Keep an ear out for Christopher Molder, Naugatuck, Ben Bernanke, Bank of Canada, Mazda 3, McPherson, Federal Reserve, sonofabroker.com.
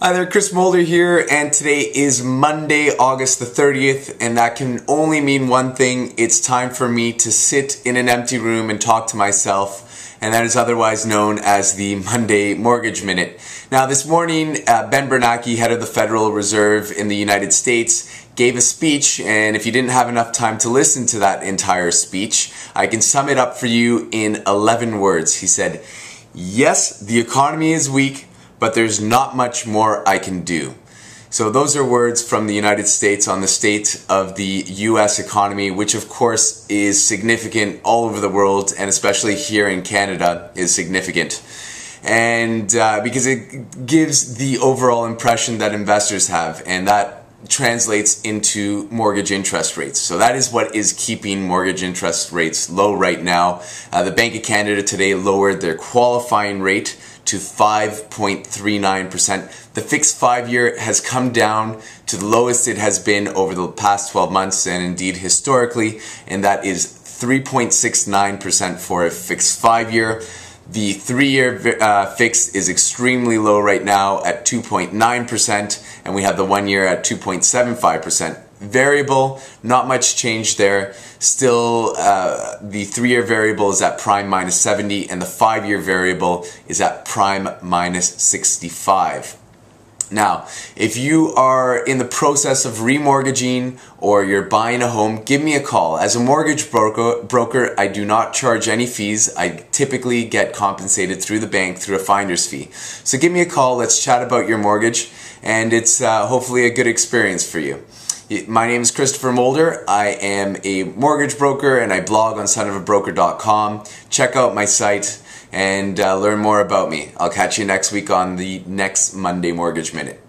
Hi there, Chris Molder here, and today is Monday, August the 30th, and that can only mean one thing. It's time for me to sit in an empty room and talk to myself, and that is otherwise known as the Monday Mortgage Minute. Now this morning, Ben Bernanke, head of the Federal Reserve in the United States, gave a speech, and if you didn't have enough time to listen to that entire speech, I can sum it up for you in 11 words. He said, "Yes, the economy is weak, but there's not much more I can do." So those are words from the United States on the state of the US economy, which of course is significant all over the world, and especially here in Canada is significant. And because it gives the overall impression that investors have, and that translates into mortgage interest rates. So that is what is keeping mortgage interest rates low right now. The Bank of Canada today lowered their qualifying rate to 5.39%. The fixed 5-year has come down to the lowest it has been over the past 12 months and indeed historically, and that is 3.69% for a fixed 5-year. The 3-year fixed is extremely low right now at 2.9%, and we have the 1-year at 2.75%. Variable, not much change there. Still, the 3-year variable is at prime minus 70, and the 5-year variable is at prime minus 65. Now, if you are in the process of remortgaging or you're buying a home, give me a call. As a mortgage broker, I do not charge any fees. I typically get compensated through the bank through a finder's fee. So give me a call, let's chat about your mortgage, and it's hopefully a good experience for you. My name is Christopher Molder. I am a mortgage broker and I blog on sonofabroker.com. Check out my site and learn more about me. I'll catch you next week on the next Monday Mortgage Minute.